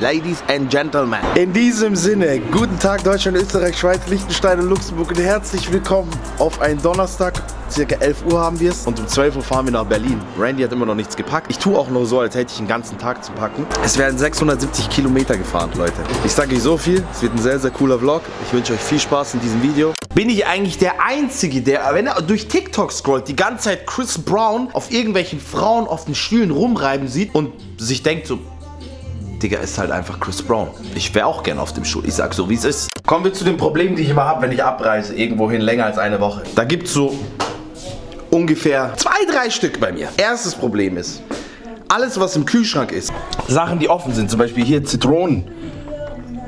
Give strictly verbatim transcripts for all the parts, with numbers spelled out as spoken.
Ladies and Gentlemen. In diesem Sinne, guten Tag Deutschland, Österreich, Schweiz, Liechtenstein und Luxemburg und herzlich willkommen auf einen Donnerstag. Circa elf Uhr haben wir es und um zwölf Uhr fahren wir nach Berlin. Randy hat immer noch nichts gepackt. Ich tue auch nur so, als hätte ich den ganzen Tag zu packen. Es werden sechshundertsiebzig Kilometer gefahren, Leute. Ich sage euch so viel, es wird ein sehr, sehr cooler Vlog. Ich wünsche euch viel Spaß in diesem Video. Bin ich eigentlich der Einzige, der, wenn er durch TikTok scrollt, die ganze Zeit Chris Brown auf irgendwelchen Frauen auf den Stühlen rumreiben sieht und sich denkt so, Digga, ist halt einfach Chris Brown. Ich wäre auch gerne auf dem Stuhl. Ich sag so, wie es ist. Kommen wir zu den Problemen, die ich immer habe, wenn ich abreise, irgendwohin länger als eine Woche. Da gibt's so ungefähr zwei, drei Stück bei mir. Erstes Problem ist, alles was im Kühlschrank ist, Sachen die offen sind, zum Beispiel hier Zitronen,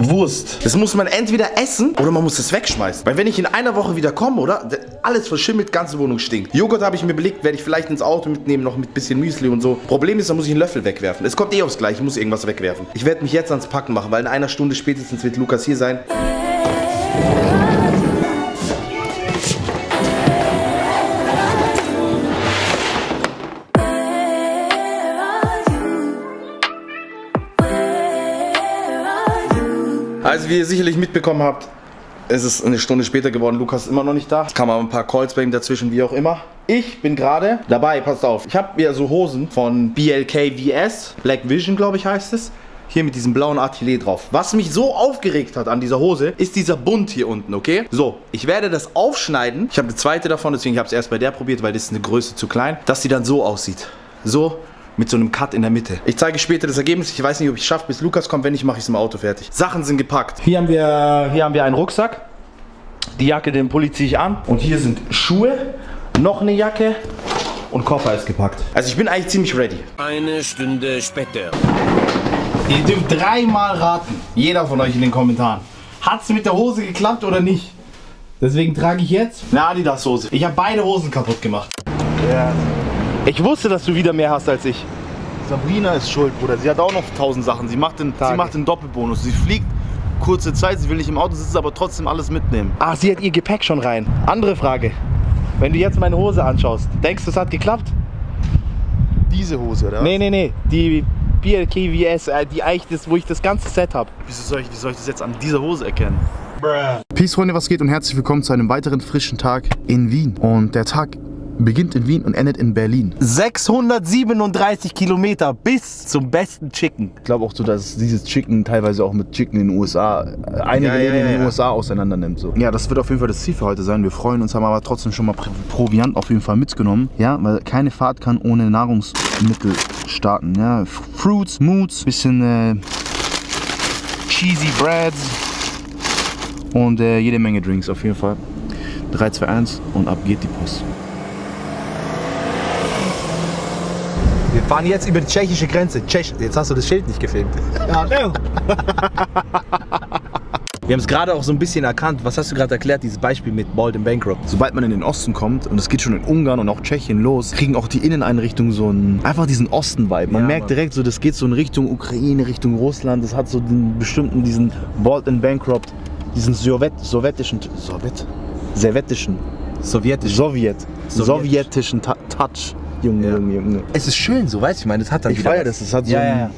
Wurst. Das muss man entweder essen oder man muss es wegschmeißen. Weil wenn ich in einer Woche wieder komme, oder? Alles verschimmelt, ganze Wohnung stinkt. Joghurt habe ich mir belegt, werde ich vielleicht ins Auto mitnehmen, noch mit bisschen Müsli und so. Problem ist, da muss ich einen Löffel wegwerfen. Es kommt eh aufs Gleiche, ich muss irgendwas wegwerfen. Ich werde mich jetzt ans Packen machen, weil in einer Stunde spätestens wird Lukas hier sein. Also wie ihr sicherlich mitbekommen habt, es ist eine Stunde später geworden, Lukas ist immer noch nicht da. Es kamen ein paar Calls bei ihm dazwischen, wie auch immer. Ich bin gerade dabei, passt auf. Ich habe mir so Hosen von B L K V S, Black Vision glaube ich heißt es. Hier mit diesem blauen Atelier drauf. Was mich so aufgeregt hat an dieser Hose, ist dieser Bund hier unten, okay? So, ich werde das aufschneiden. Ich habe eine zweite davon, deswegen habe ich es erst bei der probiert, weil das ist eine Größe zu klein. Dass sie dann so aussieht. So. Mit so einem Cut in der Mitte. Ich zeige später das Ergebnis. Ich weiß nicht, ob ich es schaffe, bis Lukas kommt. Wenn nicht, mache ich es im Auto fertig. Sachen sind gepackt. Hier haben wir, hier haben wir einen Rucksack. Die Jacke, den Pulli ziehe ich an. Und hier sind Schuhe, noch eine Jacke und Koffer ist gepackt. Also ich bin eigentlich ziemlich ready. Eine Stunde später. Ihr dürft dreimal raten. Jeder von euch in den Kommentaren. Hat es mit der Hose geklappt oder nicht? Deswegen trage ich jetzt eine Adidas-Hose. Ich habe beide Hosen kaputt gemacht. Ja. Ich wusste, dass du wieder mehr hast als ich. Sabrina ist schuld, Bruder. Sie hat auch noch tausend Sachen. Sie macht den, sie macht den Doppelbonus. Sie fliegt kurze Zeit, sie will nicht im Auto sitzen, aber trotzdem alles mitnehmen. Ach, sie hat ihr Gepäck schon rein. Andere Frage. Wenn du jetzt meine Hose anschaust, denkst du, es hat geklappt? Diese Hose, oder? Nee, nee, nee. Die B L K V S, die eigentlich das, wo ich das ganze Set habe. Wieso soll ich, wie soll ich das jetzt an dieser Hose erkennen? Bruh. Peace, Freunde, was geht und herzlich willkommen zu einem weiteren frischen Tag in Wien. Und der Tag beginnt in Wien und endet in Berlin. sechshundertsiebenunddreißig Kilometer bis zum besten Chicken. Ich glaube auch so, dass dieses Chicken teilweise auch mit Chicken in den U S A, einige ja, ja, ja, in den ja. U S A auseinander nimmt. So. Ja, das wird auf jeden Fall das Ziel für heute sein. Wir freuen uns, haben aber trotzdem schon mal Proviant auf jeden Fall mitgenommen. Ja, weil keine Fahrt kann ohne Nahrungsmittel starten. Ja, Fruits, Moods, bisschen äh, Cheesy Breads und äh, jede Menge Drinks auf jeden Fall. drei, zwei, eins und ab geht die Post. Wir fahren jetzt über die tschechische Grenze. Tschech, jetzt hast du das Schild nicht gefilmt. Ja, ne? Wir haben es gerade auch so ein bisschen erkannt. Was hast du gerade erklärt, dieses Beispiel mit Bald and Bankrupt? Sobald man in den Osten kommt, und es geht schon in Ungarn und auch Tschechien los, kriegen auch die Inneneinrichtungen so einen, einfach diesen Osten-Vibe. Man ja, merkt Mann. direkt so, das geht so in Richtung Ukraine, Richtung Russland. Das hat so den bestimmten, diesen Bald and Bankrupt, diesen Sowjet, sowjetischen, Sowjet? Sowjetischen, sowjetischen, Sowjet, sowjetischen Touch. Junge, ja. Junge, Junge. Es ist schön so, weißt du, ich meine, das hat dann ich wieder feier das, das hat so ja, ein, ja.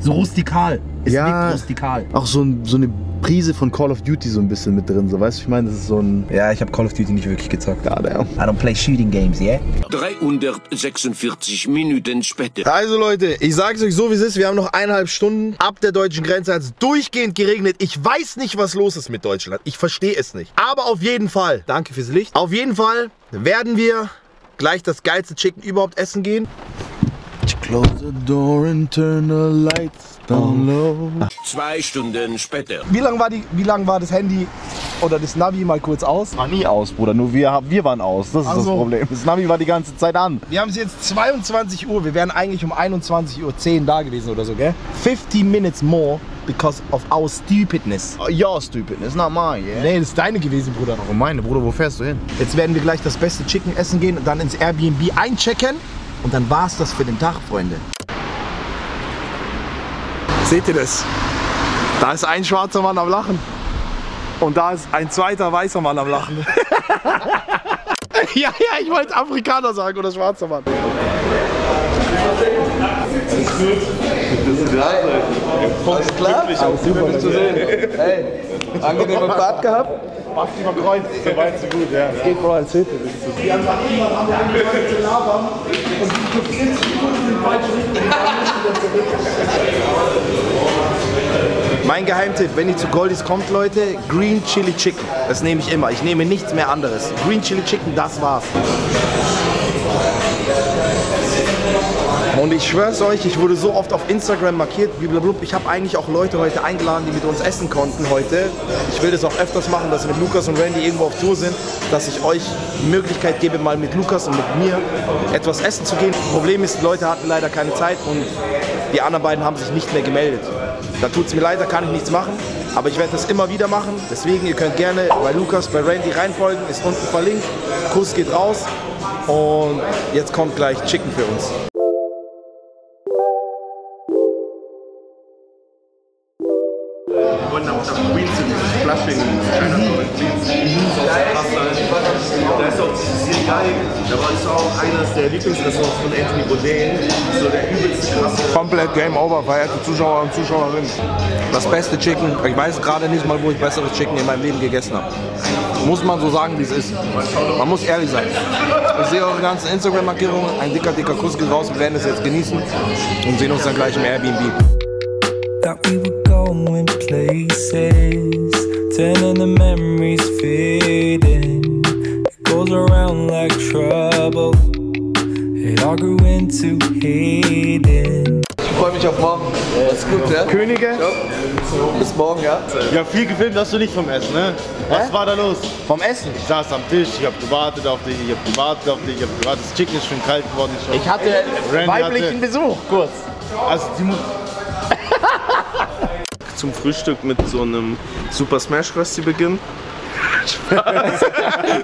So rustikal. Es ja, liegt rustikal. Auch so, ein, so eine Prise von Call of Duty so ein bisschen mit drin, so, weißt du, ich meine, das ist so ein... Ja, ich habe Call of Duty nicht wirklich gezockt. Ah, ja. I don't play shooting games, yeah? dreihundertsechsundvierzig Minuten später. Also Leute, ich sag's euch so, wie es ist, wir haben noch eineinhalb Stunden. Ab der deutschen Grenze hat es durchgehend geregnet. Ich weiß nicht, was los ist mit Deutschland. Ich verstehe es nicht. Aber auf jeden Fall, danke fürs Licht, auf jeden Fall werden wir gleich das geilste Chicken überhaupt essen gehen. Close the door and turn the lights down low. Zwei Stunden später. Wie lange war, lang war das Handy oder das Navi mal kurz aus? War nie aus, Bruder. Nur wir, wir waren aus. Das ist also, das Problem. Das Navi war die ganze Zeit an. Wir haben es jetzt zweiundzwanzig Uhr. Wir wären eigentlich um einundzwanzig Uhr zehn da gewesen oder so, gell? fifty minutes more because of our stupidness. Uh, your stupidness, not mine, yeah? Nee, das ist deine gewesen, Bruder. Warum meine, Bruder? Wo fährst du hin? Jetzt werden wir gleich das beste Chicken essen gehen und dann ins Airbnb einchecken. Und dann war's das für den Tag, Freunde. Seht ihr das? Da ist ein schwarzer Mann am Lachen. Und da ist ein zweiter weißer Mann am Lachen. Ja, ja, ich wollte Afrikaner sagen oder schwarzer Mann. Das ist drei. Alles klar? Alles super zu sehen. Hey, angenehme Fahrt gehabt? Mach dich mal Kreuz, so weit, so gut, ja. Es geht voll als Hilfe. Die haben angefangen zu labern und die vierzig Minuten in die falsche Richtung. Mein Geheimtipp, wenn ihr zu Goldies kommt, Leute, Green Chili Chicken. Das nehme ich immer. Ich nehme nichts mehr anderes. Green Chili Chicken, das war's. Und ich schwör's euch, ich wurde so oft auf Instagram markiert, blablabla. Ich habe eigentlich auch Leute heute eingeladen, die mit uns essen konnten heute. Ich will das auch öfters machen, dass wir mit Lukas und Randy irgendwo auf Tour sind, dass ich euch die Möglichkeit gebe, mal mit Lukas und mit mir etwas essen zu gehen. Problem ist, die Leute hatten leider keine Zeit und die anderen beiden haben sich nicht mehr gemeldet. Da tut's mir leid, da kann ich nichts machen, aber ich werde das immer wieder machen. Deswegen, ihr könnt gerne bei Lukas, bei Randy reinfolgen, ist unten verlinkt. Kuss geht raus und jetzt kommt gleich Chicken für uns. Wir wollten auch das Creed zu dieses Flushing, China so ein Creed drei. Da ist auch dieses geil. Da war es auch eines der Lieblingsrestaurants von Anthony Bourdain. So der übelste krasse. Komplett Game Over, verehrte Zuschauer und Zuschauerinnen. Das beste Chicken. Ich weiß gerade nicht mal, wo ich besseres Chicken in meinem Leben gegessen habe. Muss man so sagen, wie es ist. Man muss ehrlich sein. Ich sehe eure ganzen Instagram-Markierungen. Ein dicker, dicker Kuss geht raus. Wir werden es jetzt genießen und sehen uns dann gleich im Airbnb. Going places, turning the memories fading. It goes around like trouble. It all grew into hating. Ich freue mich auf morgen. Alles gut, ja? Könige? Ja. Bis morgen, ja? Ja, viel gefilmt hast du nicht vom Essen, ne? Was Hä? war da los? Vom Essen? Ich saß am Tisch, ich hab gewartet auf dich, ich hab gewartet auf dich, ich hab gewartet. Das Chicken ist schon kalt geworden. Ich, ich hatte Randy weiblichen hatte. Besuch, kurz. Also, die zum Frühstück mit so einem Super Smash Rösti beginnen. Spaß.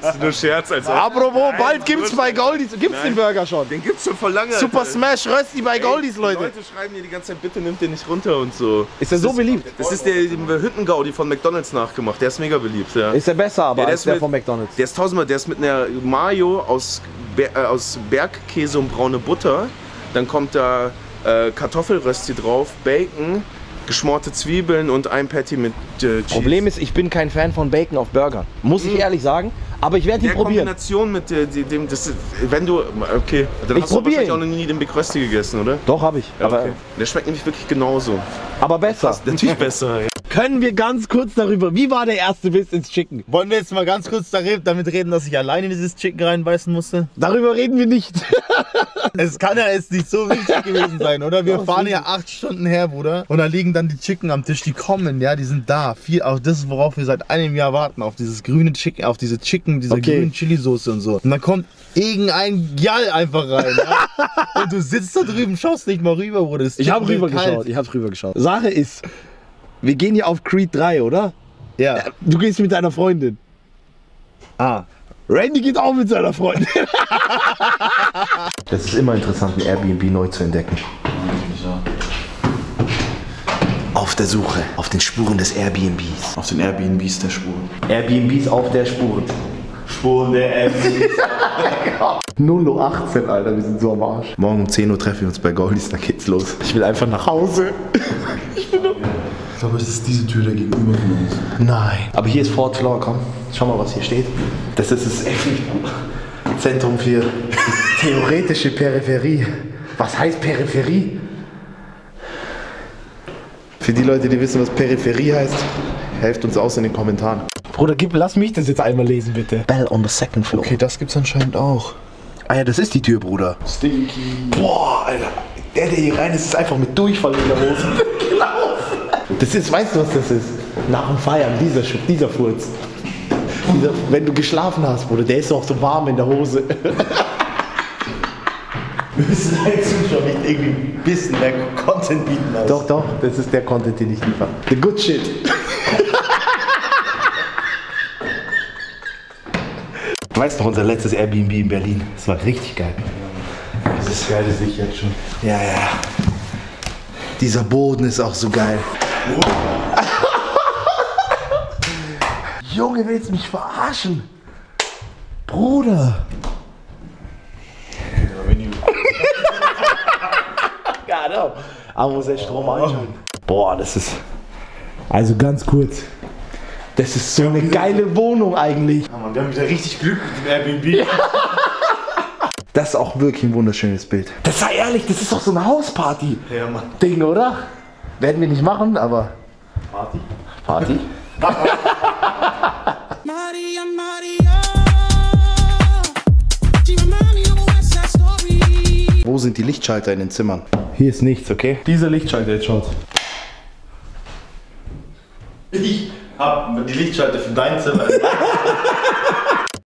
Das ist nur Scherz. Als apropos, nein, bald gibt's bei Goldies. Gibt's nein. den Burger schon? Den gibt's schon vor lange. Super Alter. Smash Rösti bei Goldies, Leute. Die Leute schreiben mir die ganze Zeit, bitte nimmt den nicht runter und so. Ist der so beliebt? Das ist der Hüttengaudi von McDonald's nachgemacht. Der ist mega beliebt, ja. Ist der besser aber ja, der als der mit, von McDonald's? Der ist tausendmal, der ist mit einer Mayo aus, äh, aus Bergkäse und braune Butter. Dann kommt da äh, Kartoffelrösti drauf, Bacon, geschmorte Zwiebeln und ein Patty mit äh, Cheese. Problem ist, ich bin kein Fan von Bacon auf Burgern. Muss ich mm. ehrlich sagen. Aber ich werde ihn probieren. Kombination mit äh, dem, das, wenn du, okay, dann ich hast du wahrscheinlich ihn. auch noch nie den Big Rösti gegessen, oder? Doch, habe ich. Ja, aber okay. Der schmeckt nämlich wirklich genauso. Aber besser. Das ist natürlich besser. Ja. Können wir ganz kurz darüber, wie war der erste Biss ins Chicken? Wollen wir jetzt mal ganz kurz damit reden, dass ich alleine dieses Chicken reinbeißen musste? Darüber reden wir nicht. Es kann ja jetzt nicht so wichtig gewesen sein, oder? Wir fahren ja acht Stunden her, Bruder. Und da liegen dann die Chicken am Tisch, die kommen, ja, die sind da. Viel, auch das, worauf wir seit einem Jahr warten, auf dieses grüne Chicken, auf diese Chicken, diese okay. grüne Chili-Soße und so. Und dann kommt irgendein Gyal einfach rein, ja? Und du sitzt da drüben, schaust nicht mal rüber, Bruder. Ich habe rüber geschaut, ich habe rüber geschaut. Sache ist... Wir gehen hier auf Creed drei, oder? Ja. Du gehst mit deiner Freundin. Ah. Randy geht auch mit seiner Freundin. Das ist immer interessant, ein Airbnb neu zu entdecken. Auf der Suche, auf den Spuren des Airbnbs. Auf den Airbnbs der Spuren. Airbnbs auf der Spuren. Spuren der Airbnbs. null Uhr achtzehn, Alter, wir sind so am Arsch. Morgen um zehn Uhr treffen wir uns bei Goldies, dann geht's los. Ich will einfach nach Hause. Ich bin nur... Ich glaube, es ist diese Tür da gegenüber von uns. Nein. Aber hier ist Fort Floor, komm. Schau mal, was hier steht. Das ist das Zentrum für theoretische Peripherie. Was heißt Peripherie? Für die Leute, die wissen, was Peripherie heißt, helft uns aus in den Kommentaren. Bruder, gib, lass mich das jetzt einmal lesen, bitte. Bell on the second floor. Okay, das gibt's anscheinend auch. Ah ja, das ist die Tür, Bruder. Stinky. Boah, Alter. Der, der hier rein ist, ist einfach mit Durchfall in der Hose. Das ist, weißt du, was das ist? Nach dem Feiern, dieser Schub, dieser Furz. Dieser, wenn du geschlafen hast, Bruder, der ist auch so warm in der Hose. Wir müssen halt Zuschauer nicht irgendwie ein bisschen mehr Content bieten. Als doch, doch, das ist der Content, den ich liefere. The good shit. Du weißt noch, unser letztes Airbnb in Berlin. Das war richtig geil. Das ist geil, das sehe ich jetzt schon. Ja, ja. Dieser Boden ist auch so geil. Junge, willst du mich verarschen? Bruder! genau. Aber muss echt Strom anschauen. Boah, das ist... Also ganz kurz. Das ist so eine geile Wohnung eigentlich. Ja, Mann, wir haben wieder richtig Glück mit dem Airbnb. Das ist auch wirklich ein wunderschönes Bild. Das sei ehrlich, das ist doch so eine Hausparty. Ja, Mann. Ding, oder? Werden wir nicht machen, aber... Party? Party? Maria, Maria. Wo sind die Lichtschalter in den Zimmern? Hier ist nichts, okay? Dieser Lichtschalter, jetzt schaut. Ich hab die Lichtschalter für dein Zimmer.